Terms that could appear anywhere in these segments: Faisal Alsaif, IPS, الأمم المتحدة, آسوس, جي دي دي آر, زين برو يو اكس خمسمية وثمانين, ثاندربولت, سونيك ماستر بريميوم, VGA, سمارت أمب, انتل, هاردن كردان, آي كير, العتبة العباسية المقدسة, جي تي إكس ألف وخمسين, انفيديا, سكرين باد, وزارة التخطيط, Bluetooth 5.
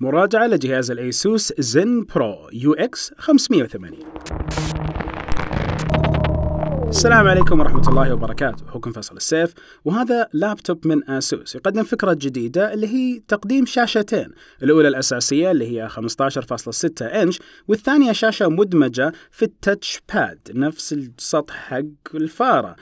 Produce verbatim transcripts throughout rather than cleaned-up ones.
مراجعة لجهاز الأيسوس زين برو يو اكس خمسمية وثمانين. السلام عليكم ورحمة الله وبركاته، أخوكم فيصل السيف، وهذا لابتوب من آسوس يقدم فكرة جديدة اللي هي تقديم شاشتين، الأولى الأساسية اللي هي خمسة عشر فاصلة ستة إنش، والثانية شاشة مدمجة في التاتش باد، نفس السطح حق الفارة،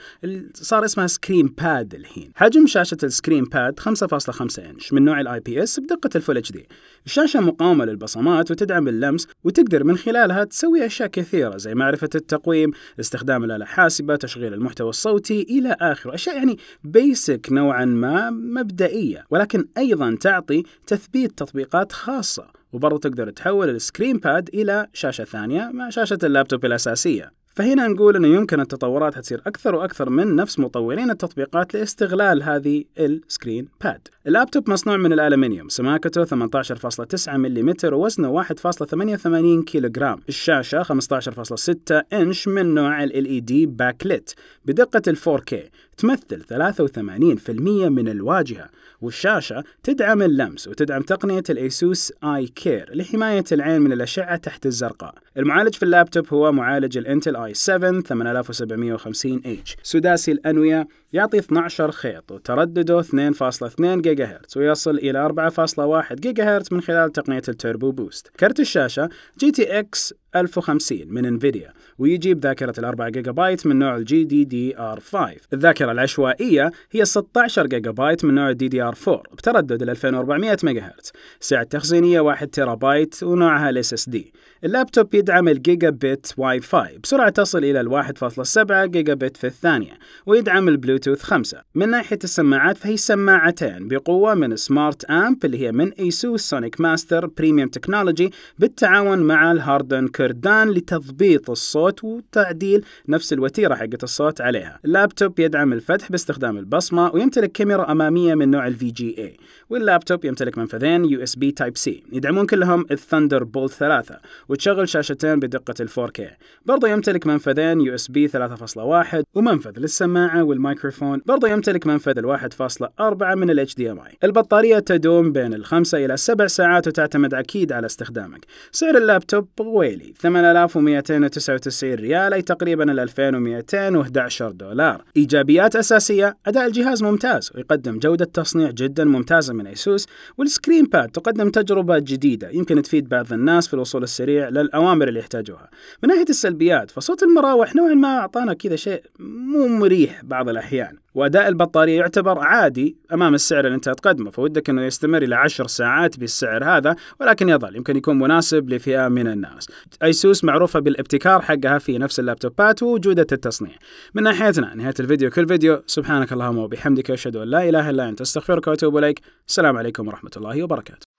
صار اسمها سكرين باد الحين. حجم شاشة السكرين باد خمسة فاصلة خمسة إنش من نوع الاي بي اس بدقة الفول اتش دي. الشاشة مقاومة للبصمات وتدعم اللمس، وتقدر من خلالها تسوي أشياء كثيرة زي معرفة التقويم، استخدام الآلة الحاسبة، تشغيل المحتوى الصوتي إلى آخره، أشياء يعني بيسك نوعا ما مبدئية، ولكن أيضا تعطي تثبيت تطبيقات خاصة، وبرضه تقدر تحول السكرين باد إلى شاشة ثانية مع شاشة اللابتوب الأساسية. فهنا نقول أنه يمكن التطورات هتصير أكثر وأكثر من نفس مطورين التطبيقات لاستغلال هذه السكرين باد. اللابتوب مصنوع من الألمنيوم، سماكته ثمانية عشر فاصلة تسعة ملم ووزنه واحد فاصلة ثمانية وثمانين كيلوغرام. الشاشة خمسة عشر فاصلة ستة إنش من نوع ال إل إي دي باكليت بدقة ال فور كي، تمثل ثلاثة وثمانين بالمئة من الواجهة، والشاشة تدعم اللمس وتدعم تقنية الأيسوس آي كير لحماية العين من الأشعة تحت الزرقاء. المعالج في اللابتوب هو معالج الانتل آي سفن ثمانية سبعة خمسين إتش سداسي الأنوية، يعطي اثني عشر خيط وتردده اثنين فاصلة اثنين جيجا هرتز ويصل إلى أربعة فاصلة واحد جيجا هرتز من خلال تقنية التوربو بوست. كارت الشاشة جي تي إكس ألف وخمسين من انفيديا، ويجيب ذاكرة الأربعة جيجا بايت من نوع جي دي دي آر خمسة. الذاكرة العشوائية هي ستة عشر جيجا بايت من نوع دي دي آر أربعة بتردد ال ألفين وأربعمية ميجا هرتز. سعة التخزينية واحد تيرا بايت ونوعها ال إس إس دي. اللابتوب يدعم الجيجا بت واي فاي بسرعة تصل إلى ال واحد فاصلة سبعة جيجا بت في الثانية، ويدعم البلوتوث خمسة. من ناحية السماعات فهي سماعتين بقوة من سمارت أمب اللي هي من أيسوس سونيك ماستر بريميوم تكنولوجي بالتعاون مع الهاردن كردان لتضبيط الصوت وتعديل نفس الوتيرة حقت الصوت عليها. اللابتوب يدعم الفتح باستخدام البصمة، ويمتلك كاميرا أمامية من نوع ال في جي إيه، واللابتوب يمتلك منفذين يو إس بي تايب سي يدعمون كلهم الثاندربولت ثلاثة، وتشغل شاشتين بدقة ال فور كي. برضه يمتلك منفذين يو إس بي ثلاثة فاصلة واحد ومنفذ للسماعة والمايكروفون، برضه يمتلك منفذ ال واحد فاصلة أربعة من ال إتش دي إم آي. البطارية تدوم بين الخمسة إلى سبع ساعات، وتعتمد أكيد على استخدامك. سعر اللابتوب غويلي ثمانية آلاف ومئتين وتسعة وتسعين ريال، أي تقريبا ال ألفين ومئتين وأحد عشر دولار. إيجابيات أساسية: أداء الجهاز ممتاز، ويقدم جودة تصنيع جدا ممتازة من أيسوس، والسكرين باد تقدم تجربة جديدة يمكن تفيد بعض الناس في الوصول السريع للأوامر اللي يحتاجوها. من ناحية السلبيات فصوت المراوح نوعا ما أعطانا كذا شيء مو مريح بعض الأحيان، وأداء البطارية يعتبر عادي أمام السعر اللي أنت تقدمه، فودك أنه يستمر إلى عشر ساعات بالسعر هذا، ولكن يظل يمكن يكون مناسب لفئة من الناس. أيسوس معروفة بالابتكار حقها في نفس اللابتوبات وجودة التصنيع. من ناحيتنا نهاية الفيديو كل فيديو، سبحانك اللهم وبحمدك، أشهد أن لا إله إلا أنت، استغفرك وأتوب إليك. السلام عليكم ورحمة الله وبركاته.